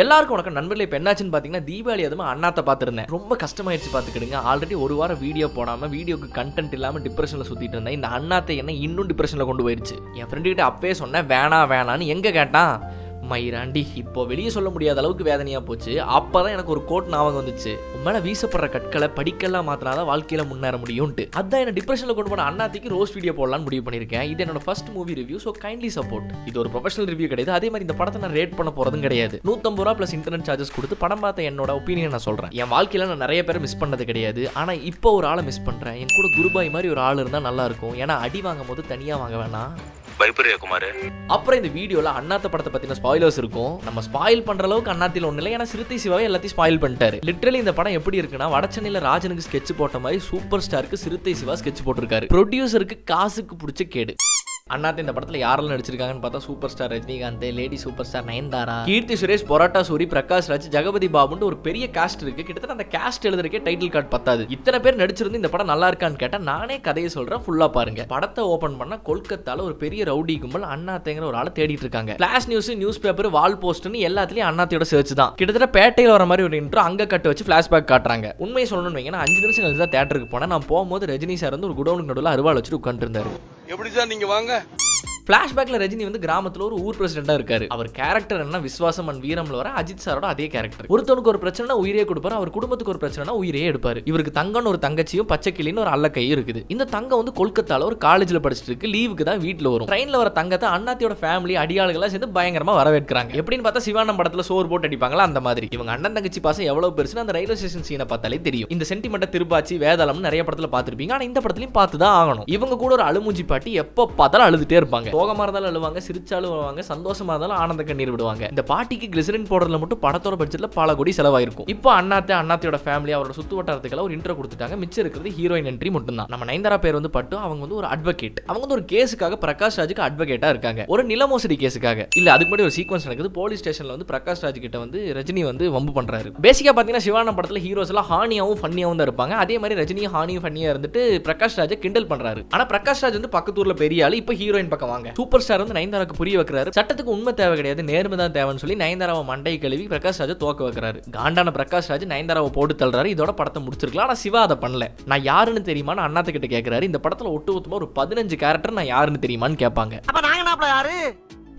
எல்லாருக்கும் வணக்கம் நண்பர்களே. இப்போ என்னாச்சுன்னு பார்த்தீங்கன்னா தீபாவளி அதுமா அண்ணாத்தை பார்த்துருந்தேன். ரொம்ப கஷ்டமாயிடுச்சு பார்த்துக்கிடுங்க. ஆல்ரெடி ஒரு வாரம் வீடியோ போடாமல் வீடியோக்கு கண்டென்ட் இல்லாமல் டிப்ரெஷனில் சுற்றிட்டு இருந்தேன். இந்த அண்ணாத்தை என்ன இன்னும் டிப்ரெஷனில் கொண்டு போயிடுச்சு. என் ஃப்ரெண்டுக்கிட்ட அப்பவே சொன்னேன் வேணான்னு. எங்கே கேட்டான் மயிராண்டி. இப்போ வெளியே சொல்ல முடியாத அளவுக்கு வேதனையாக போச்சு. அப்போ தான் எனக்கு ஒரு கோட் ஞாபகம் வந்துச்சு. உண்மையில வீசப்படுற கற்களை படிக்கலாம் மாத்திராதான் வாழ்க்கையில் முன்னேற முடியும்ட்டு. அதான் என்ன டிப்ரெஷனில் கொண்டு போன அண்ணாத்திக்கு ரோஸ் வீடியோ போடலான்னு முடிவு பண்ணியிருக்கேன். இது என்னோட first movie review, so kindly support. இது ஒரு ப்ரொஃபஷனல் ரிவ்யூ கிடையாது. அதே மாதிரி இந்த படத்தை நான் ரேட் பண்ண போகிறதும் கிடையாது. 150 ரூபா ப்ளஸ் இன்டர்நெட் சார்ஜஸ் கொடுத்து படம் பார்த்த என்னோட ஒப்பீனியன் நான் சொல்கிறேன். என் வாழ்க்கையில் நான் நிறைய பேர் மிஸ் பண்ணது கிடையாது. ஆனால் இப்போ ஒரு ஆளை மிஸ் பண்ணுறேன். என் கூட குருபாய் மாதிரி ஒரு ஆள் இருந்தால் நல்லாயிருக்கும். ஏன்னா அடி வாங்கும் போது தனியாக வாங்க வேணாம். அப்புறம் இந்த வீடியோல அண்ணாத்த படத்தை பத்தின ஸ்பாயிலர்ஸ் இருக்கும். நம்ம ஸ்பாயில் பண்ற அளவுக்கு அண்ணாத்தில ஒண்ணு இல்லை. ஏன்னா சிறுத்தை சிவாவே எல்லாத்தையும் ஸ்பாயில் பண்ணிட்டாரு. லிட்டரலி இந்த படம் எப்படி இருக்குன்னா வடச்சென்னையில ராஜனுக்கு ஸ்கெட்ச் போட்ட மாதிரி சூப்பர் ஸ்டாருக்கு சிறுத்தை சிவா ஸ்கெட்ச் போட்டிருக்காரு. ப்ரொடியூசருக்கு காசுக்கு பிடிச்ச கேடு. அண்ணாத்த இந்த படத்துல யாரெல்லாம் நடிச்சிருக்காங்கன்னு பார்த்தா super star Rajinikanth, lady super star Nayanthara, Keerthy Suresh, Parotta Soori, Prakash Raj, Jagapathi பாபுன்னு ஒரு பெரிய காஸ்ட் இருக்கு. கிட்டத்தட்ட அந்த காஸ்ட் எழுதுறதுக்கே டைட்டில் கார்டு பத்தாது. இத்தனை பேர் நடிச்சிருந்து இந்த படம் நல்லா இருக்கான்னு கேட்டா நானே கதையை சொல்றேன், ஃபுல்லா பாருங்க. படத்தை ஓபன் பண்ணா கொல்கத்தால ஒரு பெரிய ரவுடி கும்பல் அண்ணாத்தேங்கிற ஒரு ஆளை தேடிட்டு இருக்காங்க. Flash news, news paper, wall போஸ்ட்னு எல்லாத்துலயும் அண்ணாத்தையோட சேர்ச்சு தான். கிட்டத்தட்ட பேட்டையில் வர மாதிரி ஒரு இன்ட்ரோ அங்க கட்ட வச்சு பிளாஷ்பேக் காட்டுறாங்க. உண்மையை சொல்லணும்னு வைங்கன்னா 5 நிமிஷம் கழிச்சு தான் தியேட்டருக்கு போனா நான் போகும்போது ரஜினி சார் வந்து ஒரு குடோனுக்கு நடுவில் அருவாள் வச்சுட்டு உட்காந்துருந்தாரு. எப்படி சார் நீங்க வாங்க. பிளாஷ்பேக்ல ரஜினி வந்து கிராமத்துல ஒரு ஊர் பிரசிடென்டா இருக்காரு. அவர் கேரக்டர் என்ன விஸ்வாசம் அண்ட் வீரம்ல வர அஜித் சாரோட அதே கேரக்டர். ஒருத்தனுக்கு ஒரு பிரச்சனை உயிரே கொடுப்பாரு, அவர் குடும்பத்துக்கு ஒரு பிரச்சனை உயிரே எடுப்பாரு. இவருக்கு தங்கன்னு ஒரு தங்கச்சியும் பச்சைக்கிளின்னு ஒரு அல்லக்கையும் இருக்குது. இந்த தங்கம் வந்து கொல்கத்தால ஒரு காலேஜ்ல படிச்சுட்டு இருக்கு. லீவுக்கு தான் வீட்டுல வரும். ட்ரெயின்ல வர தங்கத்தை அண்ணாத்தியோட ஃபேமிலி அடியாளுகளா சேர்ந்து பயங்கரமா வரவேற்கிறாங்க. எப்படின்னு பார்த்தா சிவானம் படத்துல சோர் போட்டு அடிப்பாங்களா அந்த மாதிரி. இவங்க அண்ணன் தங்கச்சி பாசம் எவ்வளவு பெருசுன்னு அந்த ரயில்வே ஸ்டேஷன் சீனை பார்த்தாலே தெரியும். இந்த சென்டிமெண்ட்டை திருப்பாச்சி, வேதாளம் நிறைய படத்துல பார்த்திருப்பீங்க. ஆனா இந்த படத்துலயும் பார்த்துதான் ஆகணும். இவங்க கூட ஒரு அழுமூஞ்சி பாட்டி எப்ப பார்த்தாலும் அழுதுட்டே இருப்பாங்க. சோகமா இருந்தாலும் அழுவாங்க, சிரிச்சாலும் அழுவாங்க, சந்தோஷமா இருந்தாலும் ஆனந்த கண்ணீர் விடுவாங்க. இந்த பாட்டிக்கு கிளிசரின் பவுடர்ல மட்டும் படத்தோட பட்ஜெட்ல பல கோடி செலவாயிருக்கும். இப்போ அண்ணாத்தியோட ஃபேமிலி அவரோட சுத்து வட்டாரத்துக்கெல்லாம் ஒரு இன்ட்ரோ கொடுத்துட்டாங்க. மிச்சம் இருக்கிறது ஹீரோயின் என்ட்ரி மட்டும் தான். நம்ம நயன்தாரா பேர் வந்து பட்டு. அவங்க வந்து ஒரு அட்வொகேட். அவங்க வந்து ஒரு கேஸுக்காக பிரகாஷ் ராஜுக்கு அட்வொகேட்டா இருக்காங்க. ஒரு நில மோசடி கேஸுக்காக. இல்ல அதுக்கு முன்னாடி ஒரு சீக்வன்ஸ் நடக்குது. போலீஸ் ஸ்டேஷன்ல வந்து பிரகாஷ் ராஜ் கிட்ட வந்து ரஜினி வந்து வம்பு பண்றாரு. பேசிக்கா பாத்தீங்கன்னா சிவான படத்துல ஹீரோஸ் எல்லாம் ஹானியாவும் ஃபன்னியாவும் தான் இருப்பாங்க. அதே மாதிரி ரஜினி ஹானியும் ஃபன்னியா இருந்துட்டு பிரகாஷ் ராஜை கிண்டல் பண்றாரு. ஆனா பிரகாஷ் ராஜ் வந்து பக்கத்தூர்ல பெரிய ஆளு. இப்போ ஹீரோயின் பக்கம் வாங்க. சூப்பர் ஸ்டார் வந்து நயன்தாராக்கு புரிய வைக்கிறாரு. சட்டத்துக்கு உண்மை தேவை கிடையாது, நேர்மை தான் தேவைன்னு சொல்லி நயன்தாராவை மண்டை கழுவி பிரகாஷ் ராஜை தோக்க வைக்கிறாரு. காண்டான பிரகாஷ் ராஜ் நயன்தாராவை போட்டு தள்ளுறாரு. இதோட படத்தை முடிச்சிருக்கலாம். ஆனா சிவா அதை பண்ணல. நான் யாருன்னு தெரியுமா அண்ணாத்த கிட்ட கேட்கிறாரு. இந்த படத்துல ஒட்டு மொத்தமா ஒரு 15 கேரக்டர் நான் யாருன்னு தெரியுமான்னு கேட்பாங்க.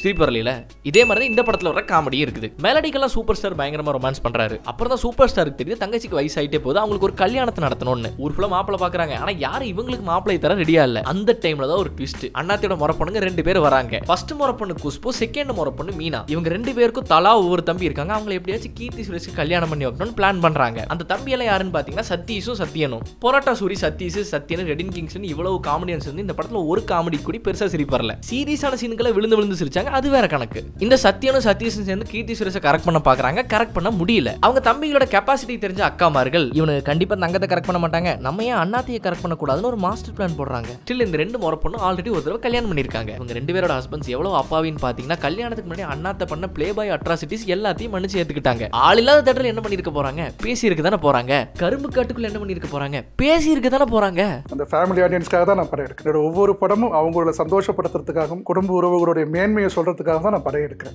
ஸ்ரீபரலியில இதே மாதிரி இந்த படத்துல வர காமெடி இருக்குது. மெலடிக்கெல்லாம் சூப்பர் ஸ்டார் பயங்கரமா ரொமான்ஸ் பண்றாரு. அப்புறம் தான் சூப்பர் ஸ்டாருக்கு தெரியுது தங்கச்சிக்கு வயசாயிட்டே போது அவங்களுக்கு ஒரு கல்யாணத்தை நடத்தணும்னு. ஊருக்குள்ள மாப்பிளை பாக்குறாங்க. ஆனா யாரும் இவங்களுக்கு மாப்பிளை தர ரெடியா இல்ல. அந்த டைம்ல தான் ஒரு ட்விஸ்ட். அண்ணாத்தியோட முறை பொண்ணுங்க 2 பேர் வராங்க. ஃபர்ஸ்ட் முறை பொண்ணு குஷ்பு, செகண்ட் முறை பொண்ணு மீனா. இவங்க 2 பேருக்கும் தலா ஒவ்வொரு தம்பி இருக்காங்க. அவங்க எப்படியாச்சும் கீர்த்தி சுரேஷுக்கு கல்யாணம் பண்ணி வைக்கணும்னு பிளான் பண்றாங்க. அந்த தம்பி எல்லாம் யாருன்னு பாத்தீங்கன்னா சதீஷும் சத்யனும். பொராட்டா சூரி, சதீஷ், சத்யன், ரெடின்கிங்ஸ்னு இவ்வளவு காமெடியன்ஸ் வந்து இந்த படத்துல ஒரு காமெடி கூட பெருசா சிரிப்பறல. சீரியஸான சீன்களை விழுந்து விழுந்து சிரிச்சாங்க. அது வேற கணக்கு. இந்த சத்யனும் சதீஷும் சேர்ந்து கீர்த்தி சுரேஷை கரெக்ட் பண்ண பாக்குறாங்க. கரெக்ட் பண்ண முடியல. அவங்க தம்பிகளோட கெபாசிட்டி தெரிஞ்ச அக்காமார்கள் இவனுக்கு கண்டிப்பா தங்கத்தை கரெக்ட் பண்ண மாட்டாங்க, நம்ம ஏன் அண்ணாத்தையை கரெக்ட் பண்ண கூடாதுன்னு ஒரு மாஸ்டர் பிளான் போடுறாங்க. ஸ்டில் இந்த 2 முறை பொண்ணு ஆல்ரெடி ஒரு தடவை கல்யாணம் பண்ணிருக்காங்க. இவங்க 2 பேரோட ஹஸ்பண்ட்ஸ் எவ்வளவு அப்பாவின்னு பாத்தீங்கன்னா கல்யாணத்துக்கு முன்னாடி அண்ணாத்தை பண்ண பிளே பாய் அட்ராசிட்டிஸ் எல்லாத்தையும் மன்னிச்சு ஏத்துக்கிட்டாங்க. ஆள் இல்லாத தேட்டர்ல என்ன பண்ணிருக்க போறாங்க? பேசி இருக்க தானே போறாங்க. கரும்பு காட்டுக்குள்ள என்ன பண்ணிருக்க போறாங்க? பேசி இருக்க தானே போறாங்க. அந்த ஃபேமிலி ஆடியன்ஸ்க்காக தான் நான் படம் எடுக்கிறேன். ஒவ்வொரு படமும் அவங்களோட சந்தோஷப்படுத்துறதுக்காகவும் குடும்ப உறவுகளோட மேன்மையை சொல்றதுக்காக தான் நான் படம் எடுக்கிறேன்.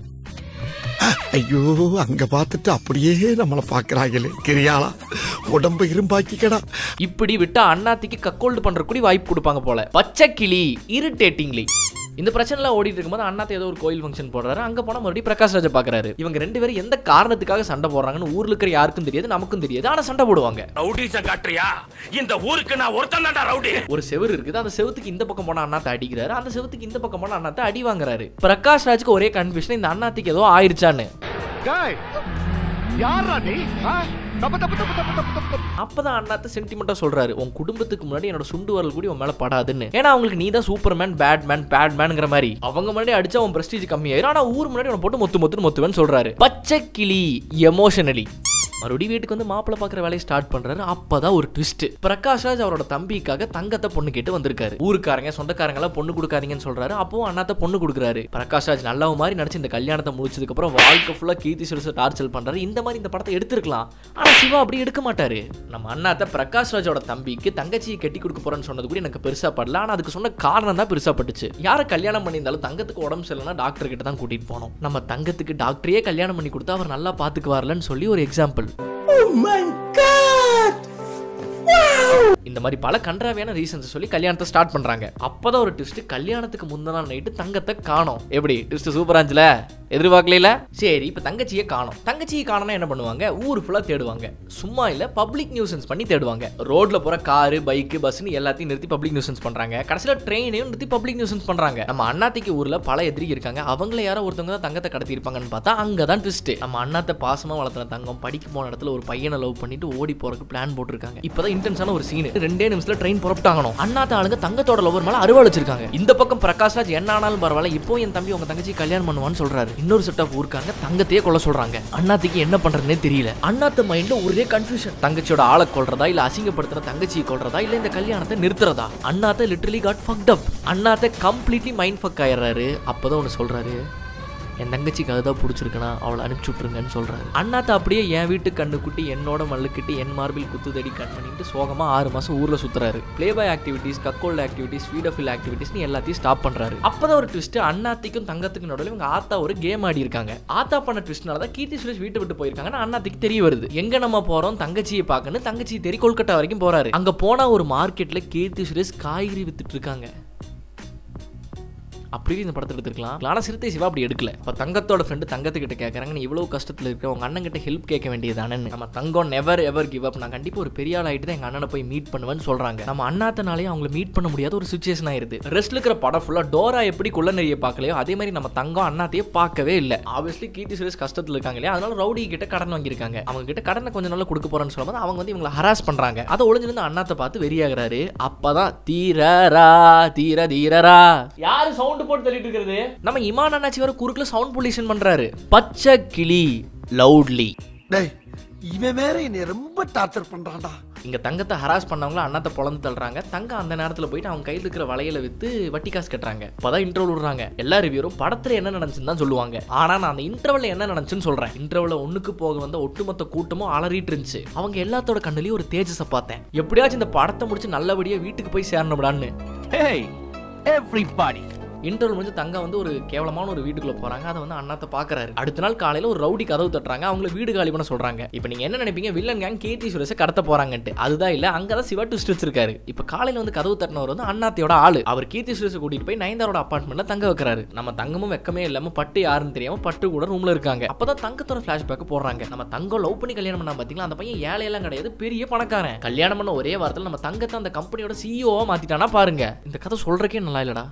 ஐயோ அங்க பார்த்துட்டு அப்படியே நம்மளை பாக்குறாங்களே கிரியாளா உடம்பு இரும்பாக்கிக்கடா. இப்படி விட்டா அண்ணாத்திக்கு கக்கோல்டு பண்ற கூடி வாய்ப்பு கொடுப்பாங்க போல. பச்சை கிளி இரிட்டேட்டிங்லி. இந்த பிரச்சனை ஓடிட்டு இருக்கும்போது அண்ணாத்த ஏதோ ஒரு கோயில் ஃபங்க்ஷன் போடுறாரு. அங்க போனா மறுபடியும் பிரகாஷ் ராஜை பாக்குறாரு. இவங்க 2 பேரும் எந்த காரணத்துக்காக சண்டை போடுறாங்கன்னு ஊர்ல இருக்கிற யாருக்கும் தெரியாது, நமக்கும் தெரியாது. ஆனா சண்டை போடுவாங்க. ஒரு செவரு இருக்குது. அந்த செவத்துக்கு இந்த பக்கம் போனா அண்ணாத்த அடிக்கிறாரு, அந்த செவத்துக்கு இந்த பக்கம் போனா அண்ணாத்த அடி வாங்குறாரு. பிரகாஷ் ராஜுக்கு ஒரே கன்ஃபியூஷன், இந்த அண்ணாத்துக்கு ஏதோ ஆயிடுச்சான்னு. அப்பதான் அண்ணாத்த சென்டிமெண்டா சொல்றாரு, உன் குடும்பத்துக்கு முன்னாடி என்னோட சுண்டு வரல் கூட உன் மேல படாதுன்னு. ஏன்னா அவங்களுக்கு நீ தான் சூப்பர்மேன், பேட்மேன் பேட்மேன்ங்கிற மாதிரி. அவங்க முன்னாடி அடிச்சா உன் பிரஸ்டீஜ் கம்மியாயிரும். ஆனா ஊர் முன்னாடி உன போட்டு மொத்து மொத்துன்னு மொத்துவேன்னு சொல்றாரு. பச்சை கிளி எமோஷனலி. மறுபடியும் வீட்டுக்கு வந்து மாப்பிளை பார்க்குற வேலையை ஸ்டார்ட் பண்றாரு. அப்பதான் ஒரு ட்விஸ்ட். பிரகாஷ்ராஜ் அவரோட தம்பிக்காக தங்கத்தை பொண்ணு கேட்டு வந்திருக்காரு. ஊருக்காரங்க சொந்தக்காரங்க எல்லாம் பொண்ணு கொடுக்காதீங்கன்னு சொல்றாரு. அப்பவும் அண்ணாத்த பொண்ணு கொடுக்குறாரு. பிரகாஷ்ராஜ் நல்லவ மாதிரி நடிச்சு இந்த கல்யாணத்தை முடிச்சதுக்கு அப்புறம் வாழ்க்கை ஃபுல்லா கீர்த்தி சுரேஷை டார்ச்சல் பண்றாரு. இந்த மாதிரி இந்த படத்தை எடுத்துருக்கலாம், ஆனா சிவா அப்படி எடுக்க மாட்டாரு. நம்ம அண்ணாத்த பிரகாஷ்ராஜோட தம்பிக்கு தங்கச்சியை கட்டி கொடுக்க போறேன்னு சொன்னது கூட எனக்கு பெருசா படல. ஆனா அதுக்கு சொன்ன காரணம் தான் பெருசா பட்டுச்சு. யாரை கல்யாணம் பண்ணியிருந்தாலும் தங்கத்துக்கு உடம்பு சரியில்லைன்னா டாக்டர் கிட்ட தான் கூட்டிட்டு போனோம். நம்ம தங்கத்துக்கு டாக்டரையே கல்யாணம் பண்ணி கொடுத்தா அவர் நல்லா பாத்துக்குவார்லன்னு சொல்லி ஒரு எக்ஸாம்பிள். இந்த மாதிரி பல கன்றாவியான ரீசன்ஸ் சொல்லி கல்யாணத்தை ஸ்டார்ட் பண்றாங்க. அப்பதான் ஒரு ட்விஸ்ட். கல்யாணத்துக்கு முந்தின நைட்டு தங்கத்தை காணோம். எப்படி ட்விஸ்ட் சூப்பரா இருந்துல? எதிர்பார்க்கல. சரி, இப்ப தங்கச்சியை காணோம். தங்கச்சியை காணோம்னா என்ன பண்ணுவாங்க? ஊர் ஃபுல்லா தேடுவாங்க. சும்மா இல்ல, பப்ளிக் நியூசன்ஸ் பண்ணி தேடுவாங்க. ரோட்ல போற காரு, பைக்கு, பஸ்ன்னு எல்லாத்தையும் நிறுத்தி பப்ளிக் நியூசன்ஸ் பண்றாங்க. கடைசியில ட்ரெயினையும் நிறுத்தி பப்ளிக் நியூசன்ஸ் பண்றாங்க. நம்ம அண்ணாத்திக்கு ஊர்ல பல எதிரி இருக்காங்க. அவங்கள யாரோ ஒருத்தவங்க தான் தங்கத்தை கடத்தி இருப்பாங்கன்னு பார்த்தா அங்கதான் ட்விஸ்ட். நம்ம அண்ணாத்த பாசமா வளர்த்துன தங்கம் படிக்க போன இடத்துல ஒரு பையனை லவ் பண்ணிட்டு ஓடி போறதுக்கு பிளான் போட்டுருக்காங்க. இப்பதான் இன்டென்ஸான ஒரு சீன். 2 நிமிஷத்துல ட்ரெயின் புறப்பட்டாங்கணும். அண்ணாத்த ஆளுங்க தங்கத்தோட லவர் மேல அறுவடைச்சிருக்காங்க. இந்த பக்கம் பிரகாஷ்ராஜ் என்ன ஆனாலும் பரவாயில்ல, இப்போ என் தம்பி உங்க தங்கச்சி கல்யாணம் பண்ணுவான்னு சொல்றாரு. இன்னொரு செட் ஆஃப் ஊர்க்காங்க தங்கத்தையே கொல்ல சொல்றாங்க. அண்ணாத்துக்கு என்ன பண்றதுன்னே தெரியல. அண்ணாத்த மைண்ட்ல ஒரே கன்ஃபியூஷன். தங்கச்சியோட ஆளை கொல்றதா, இல்ல அசிங்கப்படுத்துற தங்கச்சியை கொல்றதா, இல்ல இந்த கல்யாணத்தை நிறுத்துறதா? Annaatthe literally got fucked up. Annaatthe completely mind fuck ஆயிடுறாரு. அப்பதான் ஒன்னு சொல்றாரு, என் தங்கச்சிக்கு அதுதான் பிடிச்சிருக்குன்னா அவளை அனுப்பிச்சு விட்டுருங்கன்னு சொல்றாரு. அண்ணாத்த அப்படியே என் வீட்டு கண்ணுக்குட்டி என்னோட மல்லுக்கிட்டு என் மார்பில் குத்துதடி கட் பண்ணிட்டு சோகமா 6 மாசம் ஊர்ல சுத்துறாரு. Play boy activities, cuckold activities, வீடஃபில் ஆக்டிவிட்டிஸ்னு எல்லாத்தையும் ஸ்டாப் பண்றாரு. அப்பதான் ஒரு ட்விஸ்ட். அண்ணாத்திக்கும் தங்கத்துக்கு நடுவில் இவங்க ஆத்தா ஒரு கேம் ஆடி இருக்காங்க. ஆத்தா பண்ண ட்விஸ்ட்னாலதான் கீர்த்தி சுரேஷ் வீட்டை விட்டு போயிருக்காங்கன்னு அண்ணாத்திக்கு தெரிய வருது. எங்க நம்ம போறோம்? தங்கச்சியை பார்க்கணும். தங்கச்சியை தெரிய கொல்கட்டா வரைக்கும் போறாரு. அங்க போனா ஒரு மார்க்கெட்ல கீர்த்தி சுரேஷ் காய்கறி வித்துட்டு இருக்காங்க. அப்படியே இந்த படத்தை எடுத்துருக்கலாம். ஆனால் சிறுத்தை சிவா அப்படி எடுக்கல. இப்போ தங்கத்தோட ஃப்ரெண்டு தங்கத்துக்கிட்ட கேட்குறாங்க, நீ இவ்வளோ கஷ்டத்தில் இருக்க உங்கள் அண்ணன்கிட்ட ஹெல்ப் கேட்க வேண்டியதானு. நம்ம தங்கம் நெவர் எவர் கிவ் அப். நான் கண்டிப்பாக ஒரு பெரிய ஆள் ஆகிட்டு தான் எங்கள் அண்ணனை போய் மீட் பண்ணுவேன்னு சொல்கிறாங்க. நம்ம அண்ணாத்தனாலேயே அவங்களை மீட் பண்ண முடியாத ஒரு சுச்சுவேஷன் ஆயிருது. ரெஸ்ட் இருக்கிற படம் ஃபுல்லாக டோரா எப்படி கொள்ள நிறைய பார்க்கலையோ அதே மாதிரி நம்ம தங்கம் அண்ணாத்தையே பார்க்கவே இல்லை. ஆப்வியஸ்லி கீர்த்தி சுரேஷ் கஷ்டத்தில் இருக்காங்க இல்லையா, அதனால ரவுடி கிட்ட கடன் வாங்கியிருக்காங்க. அவங்க கிட்ட கடனை கொஞ்சம் நாள் கொடுக்க போறேன்னு சொல்லும்போது அவங்க வந்து இவங்களை ஹராஸ் பண்ணுறாங்க. அதை ஒளிஞ்சிருந்து அண்ணாத்தை பார்த்து வெறியாகிறாரு. அப்பதான் தீரரா தீர தீரரா யாரு சவுண்ட் போட்டு தள்ளிட்டு இருக்குது. நம்ம இமான் அண்ணாச்சி வர குறுக்குல சவுண்ட் பொல்யூஷன் பண்றாரு. பச்சை கிளி லவுட்லி. டேய், இவன் வேற என்ன ரொம்ப டார்ச்சர் பண்றான்டா. இங்க தங்கத்தை ஹராஸ் பண்ணவங்கள அண்ணாத்த பொழந்து தள்ளுறாங்க. தங்க அந்த நேரத்துல போயிட்டு அவங்க கையில் இருக்கிற வளையல வித்து வட்டி காசு கட்டுறாங்க. இப்பதான் இன்டர்வல் விடுறாங்க. எல்லா ரிவியூரும் படத்துல என்ன நடந்துச்சுன்னு தான் சொல்லுவாங்க. ஆனா நான் அந்த இன்டர்வல் என்ன நடந்துச்சுன்னு சொல்றேன். இன்டர்வல் ஒண்ணுக்கு போக வந்த ஒட்டுமொத்த கூட்டமும் அலறிட்டு இருந்துச்சு. அவங்க எல்லாத்தோட கண்ணுலயும் ஒரு தேஜஸை பார்த்தேன். எப்படியாச்சும் இந்த படத்தை முடிச்சு நல்லபடியா வீட்டுக்கு போய் சேரணும்டான்னு. Hey everybody. இன்டர்வல் முடிஞ்சு தங்க வந்து ஒரு கேவலமான ஒரு வீட்டுக்குள்ள போறாங்க. அதை வந்து அண்ணாத்த பாக்குறாரு. அடுத்த நாள் காலையில ஒரு ரவுடி கதவு தட்டுறாங்க. அவங்களை வீடு காலி பண்ண சொல்றாங்க. இப்ப நீங்க என்ன நினைப்பீங்க? வில்லன் கேங் கீர்த்தி சுரேஷை கடத்த போறாங்கட்டு. அதுதான் இல்ல, அங்கதான் சிவா ட்விஸ்ட் வச்சிருக்காரு. இப்ப காலையில வந்து கதவு தட்டினவர் வந்து அண்ணாத்தையோட ஆளு. அவர் கீர்த்தி சுரேஷை கூட்டிட்டு போய் நயன்தாரோட அப்பார்ட்மெண்ட்ல தங்க வைக்கிறாரு. நம்ம தங்கமும் வெக்கமே இல்லாம பட்டு யாருன்னு தெரியாம பட்டு கூட ரூம்ல இருக்காங்க. அப்பதான் தங்கத்தோட பிளாஷ்பேக் போடுறாங்க. நம்ம தங்கம் லவ் பண்ணி கல்யாணம் பண்ணா பாத்தீங்களா, அந்த பையன் ஏழை எல்லாம் கிடையாது, பெரிய பணக்காரன். கல்யாணம் பண்ண ஒரே வாரத்துல நம்ம தங்கத்தை அந்த கம்பெனியோட சிஇஓவா மாத்திட்டானா பாருங்க. இந்த கதை சொல்றக்கே நல்லா இல்லடா.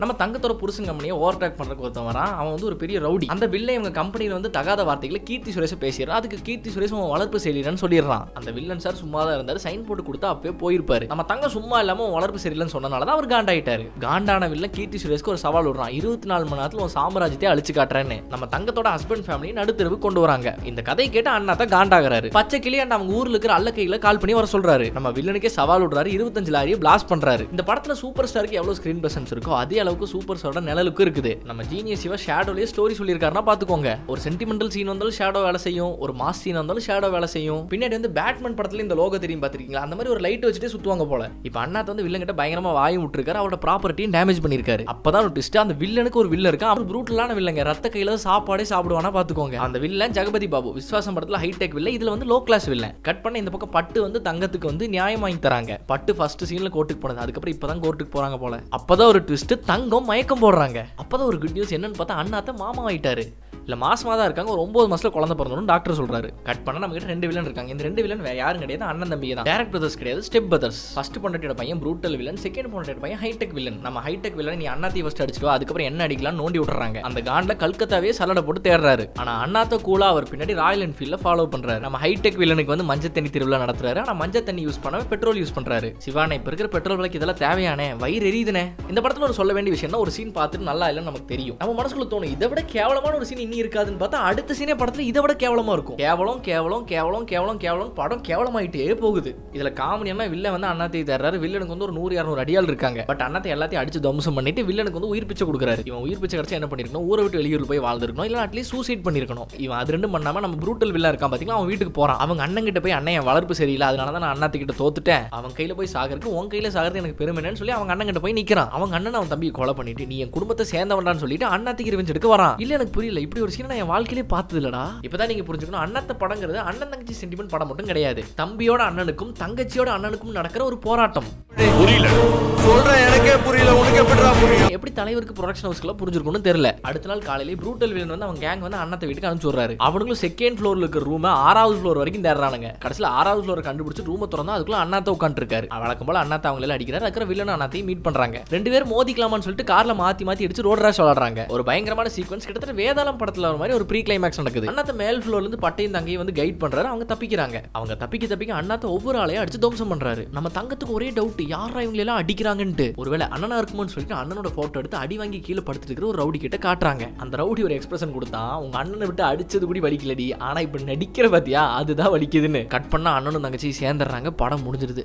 நம்ம தங்கத்தோட புருஷன் கம்பெனியை ஓவர் டேக் பண்றதுக்கு ஒருத்தன் வரான். அவன் வந்து ஒரு பெரிய ரவுடி. அந்த வில்லை இவங்க கம்பெனியில வந்து தகாத வார்த்தைகளை கீர்த்தி சுரேஷை பேசிடுறான். அதுக்கு கீர்த்தி சுரேஷ் உன் வளர்ப்பு சரியில்லைன்னு சொல்லிடுறான். அந்த வில்லன் சார் சும்மா தான் இருந்தாரு, சைன் போட்டு கொடுத்தா அப்பவே போயிருப்பாரு. நம்ம தங்கம் சும்மா இல்லாம உன் வளர்ப்பு சரியில்லைன்னு சொன்னனாலதான் அவர் காண்டாயிட்டாரு. காண்டான வில்ல கீர்த்தி சுரேஷ்க்கு ஒரு சவால் விடுறான். 24 மணி நேரத்துல உன் சாம்ராஜ்யத்தை அழிச்சு காட்டுறேன்னு. நம்ம தங்கத்தோட ஹஸ்பண்ட் ஃபேமிலியை நடுத்தரவு கொண்டு வராங்க. இந்த கதையை கேட்டு அண்ணாத்த காண்டாகிறாரு. பச்சை கிளி அண்ட் அவங்க ஊர்ல இருக்கிற அல்ல கையில கால் பண்ணி வர சொல்றாரு. நம்ம வில்லனுக்கே சவால் விடுறாரு. 25 லாரியை பிளாஸ்ட் பண்றாரு. இந்த படத்துல சூப்பர் ஸ்டாருக்கு எவ்வளவு ஸ்கிரீன் பிரசன்ஸ் இருக்கோ அதே அளவுக்கு சூப்பர் ஸ்டாரோட நிழலுக்கு இருக்குது. நம்ம ஜீனியஸ் சிவா ஷேடோலயே ஸ்டோரி சொல்லியிருக்காருன்னா பாத்துக்கோங்க. ஒரு சென்டிமெண்டல் சீன் வந்தாலும் ஷேடோ வேலை செய்யும், ஒரு மாஸ் சீன் வந்தாலும் ஷேடோ வேலை செய்யும். பின்னாடி வந்து பேட்மேன் படத்துல இந்த லோகோ தெரியும் பாத்திருக்கீங்களா, அந்த மாதிரி ஒரு லைட் வச்சுட்டு சுத்துவாங்க போல. இப்ப அண்ணாத்த வந்து வில்லன் கிட்ட பயங்கரமா வாய் விட்டுருக்காரு. அவரோட ப்ராப்பர்ட்டியும் டேமேஜ் பண்ணிருக்காரு. அப்பதான் ஒரு ட்விஸ்ட். அந்த வில்லனுக்கு ஒரு வில்ல இருக்கா. அவர் ப்ரூட்டலான வில்லங்க. ரத்த கையில சாப்பாடே சாப்பிடுவானா பாத்துக்கோங்க. அந்த வில்லன் ஜெகபதி பாபு. விஸ்வாசம் படத்துல ஹைடெக் வில்ல, இதுல வந்து லோ கிளாஸ் வில்லன். கட் பண்ண இந்த பக்கம் பட்டு வந்து தங்கத்துக்கு வந்து நியாயம் வாங்கி தராங்க. பட்டு ஃபர்ஸ்ட் சீன்ல கோர்ட்டுக்கு போனது, அதுக்கப்புறம் இப்பதான் கோர்ட்டுக்கு போறாங்க போல. அப்பதான் ஒரு ட்விஸ்ட். தங்கம் மயக்கம் போடுறாங்க. அப்பதான் ஒரு குட் நியூஸ் என்னன்னு பார்த்தா அண்ணாத்த மாமா ஆயிட்டாரு. இல்ல மாசமா தான் இருக்காங்க. ஒரு 9 மாசத்துல குழந்தை பிறந்தோம்னு டாக்டர் சொல்றாரு. கட் பண்ண நம்ம கிட்ட 2 வில்லன் இருக்காங்க. இந்த 2 வில்லன் வேற யாரும் கிடையாது, அண்ணன் தம்பி தான். டைரக்ட் பிரதர்ஸ் கிடையாது, ஸ்டெப் பிரதர்ஸ். ஃபர்ஸ்ட் பொண்டாட்டியோட பையன் ப்ரூட்டல் வில்லன், செகண்ட் பொண்டாட்டியோட பையன் ஹைடெக் வில்லன். நம்ம ஹைடெக் வில்லன் நீ அண்ணாத்தையும் ஃபர்ஸ்ட் அடிச்சுக்கோ, அதுக்கப்புறம் என்ன அடிக்கலாம்னு நோண்டி விட்டுறாங்க. அந்த காண்ட்ல கல்கத்தாவே சலடை போட்டு தேடுறாரு. ஆனா அண்ணாத்த கூலா அவர் பின்னாடி ராயல் என்ஃபீல்ட்ல ஃபாலோ பண்றாரு. நம்ம ஹைடெக் வில்லனுக்கு வந்து மஞ்சள் தண்ணி திருவிழா நடத்துறாரு. ஆனா மஞ்சள் தண்ணி யூஸ் பண்ணாம பெட்ரோல் யூஸ் பண்றாரு. சிவானை இப்ப இருக்கிற பெட்ரோல் விலைக்கு இதெல்லாம் தேவையானே, வயிறு எரியுதுனே. இந்த படத்துல ஒரு சொல்ல வேண்டிய விஷயம்னா, ஒரு சீன் பார்த்துட்டு நல்லா இல்லைன்னு நமக்கு தெரியும். நம்ம மனசுக்குள்ள தோணும், இதை விட கேவலமான ஒரு சீன் சீனி இருக்காதுன்னு பார்த்தா அடுத்த சீனே படத்துல இதை விட கேவலமா இருக்கும். கேவலம் கேவலம் கேவலம் கேவலம் கேவலம் படம் கேவலமாயிட்டே போகுது. இதுல காமெடி என்ன, வில்ல வந்து அண்ணாத்தை தர்றாரு, வில்லனுக்கு வந்து ஒரு 100-200 அடியால் இருக்காங்க, பட் அண்ணாத்தை எல்லாத்தையும் அடிச்சு தம்சம் பண்ணிட்டு வில்லனுக்கு வந்து உயிர் பிச்சை கொடுக்குறாரு. இவன் உயிர் பிச்சை கிடைச்சா என்ன பண்ணிருக்கணும், ஊரை விட்டு வெளியூர் போய் வாழ்ந்துருக்கணும், இல்ல அட்லீஸ்ட் சூசைட் பண்ணிருக்கணும். இவன் அது ரெண்டும் பண்ணாம நம்ம ப்ரூட்டல் வில்லா இருக்கான் பாத்தீங்களா, அவன் வீட்டுக்கு போறான், அவங்க அண்ணன் கிட்ட போய் அண்ணன் வளர்ப்பு சரியில்லை அதனாலதான் நான் அண்ணாத்தை கிட்ட தோத்துட்டேன், அவன் கையில போய் சாகருக்கு உன் கையில சாகிறது எனக்கு பெருமைன்னு சொல்லி அவங்க அண்ணன் கிட்ட போய் நிக்கிறான். அவங்க அண்ணன் அவன் தம்பி கொலை பண்ணிட்டு நீ என் குடும்பத்தை சேர்ந்தவன்டான்னு சொல்லிட்டு அண்ணாத்துக்கு ரிவெஞ்ச் எடுக்க வரான். இல்ல எனக்கு புரியல, இப்படி ஒரு சீன் நான் என் வாழ்க்கையிலே பார்த்தது இல்லடா. இப்பதான் நீங்க புரிஞ்சுக்கணும், அண்ணாத்த படங்கிறது அண்ணன் தங்கச்சி சென்டிமெண்ட் படம் மட்டும் கிடையாது, தம்பியோட அண்ணனுக்கும் தங்கச்சியோட அண்ணனுக்கும் நடக்கிற ஒரு போராட்டம். எப்படி தலைவருக்கு ப்ரொடக்ஷன் ஹவுஸ்க்குள்ள புரிஞ்சிருக்கும்னு தெரியல. அடுத்த நாள் காலையில ப்ரூட்டல் வில்லன் வந்து அவங்க கேங் வந்து அண்ணாத்த வீட்டுக்கு அனுப்பிச்சுறாரு. அவங்களும் செகண்ட் ஃப்ளோர்ல இருக்க ரூம் 6வது ஃப்ளோர் வரைக்கும் தேடுறானுங்க. கடைசில 6வது ஃப்ளோரை கண்டுபிடிச்சு ரூமை திறந்தா அதுக்குள்ள அண்ணாத்த உட்கார்ந்து இருக்காரு. வழக்கம் போல அண்ணாத்த அவங்கள அடிக்கிறாரு. அதுக்குற வில்லனும் அண்ணாத்தையும் மீட் பண்றாங்க. ரெண்டு பேரும் மோதிக்கலாமான்னு சொல்லிட்டு கார்ல மாத்தி மாத்தி அடிச்சு ரோட் ராஷ் விளையாடுறாங்க. ஒரு பயங்கரமான சீக்வன்ஸ், கிட்டத்தட்ட வேதாளம் படத்துல ஒரு மாதிரி ஒரு ப்ரீ கிளைமேக்ஸ் நடக்குது. அண்ணாத்த மேல் ஃப்ளோர்ல இருந்து பட்டையும் தங்கையும் வந்து கைட் பண்றாரு. அவங்க தப்பிக்கிறாங்க. அவங்க தப்பிக்க அண்ணாத்த ஒவ்வொரு ஆளையும் அடிச்சு தம்சம் பண்றாரு. நம்ம தங்கத்துக்கு ஒரே டவுட், யாரா இவங்க எல்லாம் அடிக்கிறாங்கன்னு. ஒருவேளை அண்ணனா இருக்கும்னு சொல்லிட்டு அண்ணனோட போட்டோ எடுத்து அடி வாங்கி கீழே படுத்துட்டு இருக்கிற ஒரு ரவுடி கிட்ட காட்டுறாங்க. அந்த ரவுடி ஒரு எக்ஸ்பிரஷன் கொடுத்தா, உங்க அண்ணனை விட்டு அடிச்சது கூட வலிக்கலடி, ஆனா இப்ப நடிக்கிற பாத்தியா அதுதான் வலிக்குதுன்னு. கட் பண்ண அண்ணனும் தங்கச்சி சேர்ந்துடுறாங்க. படம் முடிஞ்சிருது.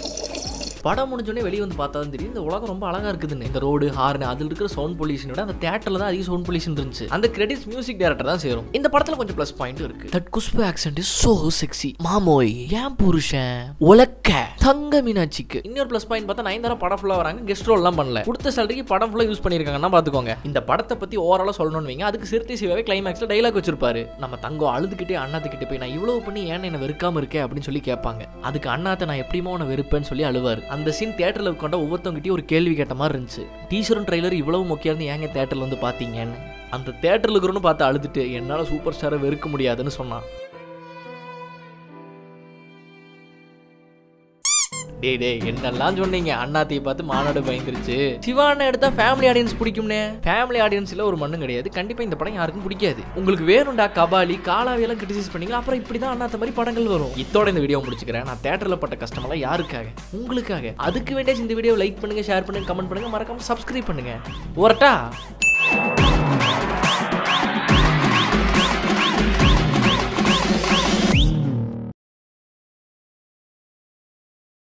படம் முடிஞ்சோடனே வெளியே வந்து பார்த்தா தான் தெரியும் இந்த உலகம் ரொம்ப அழகா இருக்குதுன்னு. இந்த ரோடு, ஹார்ன், அதில் இருக்கிற சவுண்ட் பொல்யூஷன் விட அந்த தியேட்டர்ல தான் அதிக சவுண்ட் பொல்யூஷன் இருந்துச்சு. அந்த கிரெடிட்ஸ் மியூசிக் டைரக்டர் தான் சேரும். இந்த படத்துல கொஞ்சம் பிளஸ் பாயிண்ட் இருக்கு. That Khushbu accent is so sexy. மாமோய் ஏன் புருஷன் உலக்க தங்க மீனாட்சிக்கு. இன்னொரு பிளஸ் பாயிண்ட் பார்த்தா நயன்தாரா படம் ஃபுல்லா வராங்க, கெஸ்ட் ரோல் எல்லாம் பண்ணல, கொடுத்த சேலரிக்கு படம் ஃபுல்லா யூஸ் பண்ணிருக்காங்கன்னா பாத்துக்கோங்க. இந்த படத்தை பத்தி ஓவராலா சொல்லணும்னு வைங்க, அதுக்கு சிறுத்தை சிவாவே கிளைமேக்ஸ்ல டைலாக் வச்சிருப்பாரு. நம்ம தங்கம் அழுதுகிட்டே அண்ணாத்துக்கிட்டே போய் நான் இவ்வளவு பண்ணி ஏன் என்ன வெறுக்காம இருக்கேன் அப்படின்னு சொல்லி கேட்பாங்க. அதுக்கு அண்ணாத்த நான் எப்படிமா உன வெறுப்பேன்னு சொல்லி அழுவாரு. அந்த சீன் தியேட்டர்ல கொண்ட ஒவ்வொருத்தவங்கிட்டே ஒரு கேள்வி கேட்ட மாதிரி இருந்துச்சு. டீசரும் ட்ரெய்லர் இவ்வளவு முக்கியம் இருந்து ஏங்க தியேட்டர்ல வந்து பாத்தீங்கன்னு. அந்த தியேட்டர்ல இருக்கிறன்னு பார்த்து அழுதுட்டு என்னால சூப்பர் ஸ்டாரை வெறுக்க முடியாதுன்னு சொன்னான். டே டே என்னெல்லாம் சொன்னீங்க, அண்ணாத்தையை பார்த்து மாநாடு பயந்துருச்சு, சிவாண்ணா எடுத்தா ஃபேமிலி ஆடியன்ஸ் பிடிக்கும்னே. ஃபேமிலி ஆடியன்ஸ்ல ஒரு மண்ணும் கிடையாது. கண்டிப்பா இந்த படம் யாருக்கும் பிடிக்காது. உங்களுக்கு வேணும்டா கபாலி காலாவியெல்லாம் கிரிட்டிசைஸ் பண்ணீங்க, அப்புறம் இப்படிதான் அண்ணாத்த மாதிரி படங்கள் வரும். இதோட இந்த வீடியோ முடிச்சுக்கிறேன். நான் தியேட்டர்ல பட்ட கஷ்டமெல்லாம் யாருக்காக, உங்களுக்காக. அதுக்கு வேண்டிய இந்த வீடியோ லைக் பண்ணுங்க, ஷேர் பண்ணுங்க, கமெண்ட் பண்ணுங்க, மறக்காம சப்ஸ்கிரைப் பண்ணுங்க. ஓரட்டா.